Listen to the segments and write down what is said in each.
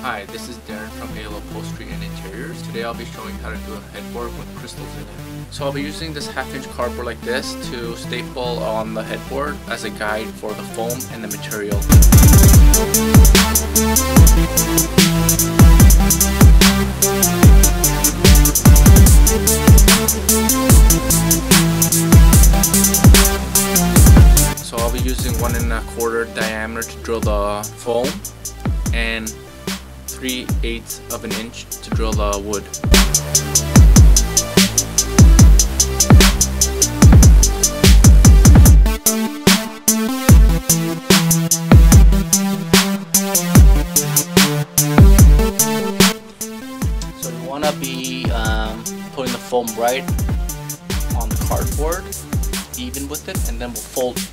Hi, this is Darren from Halo Upholstery and Interiors. Today I'll be showing how to do a headboard with crystals in it. So I'll be using this half-inch cardboard like this to staple on the headboard as a guide for the foam and the material. So I'll be using 1 1/4 diameter to drill the foam and 3/8 of an inch to drill the wood. So you want to be putting the foam right on the cardboard, even with it, and then we'll fold it.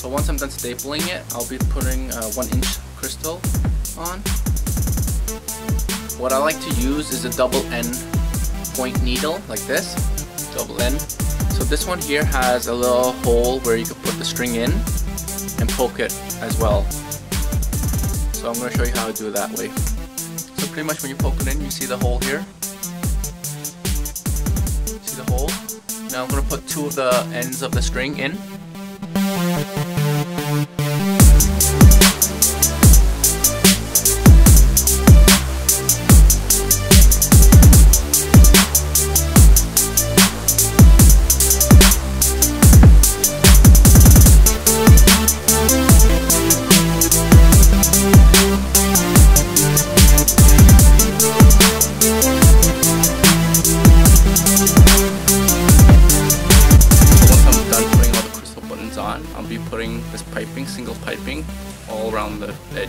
So once I'm done stapling it, I'll be putting 1 inch crystal on. What I like to use is a double N point needle like this, double N. So this one here has a little hole where you can put the string in and poke it as well. So I'm going to show you how to do it that way. So pretty much when you poke it in, you see the hole here. See the hole? Now I'm going to put two of the ends of the string in. I'll be putting this piping, single piping, all around the edge.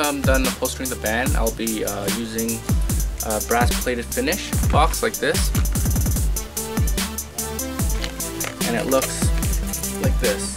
I'm done upholstering the band, I'll be using a brass plated finish box like this, and it looks like this.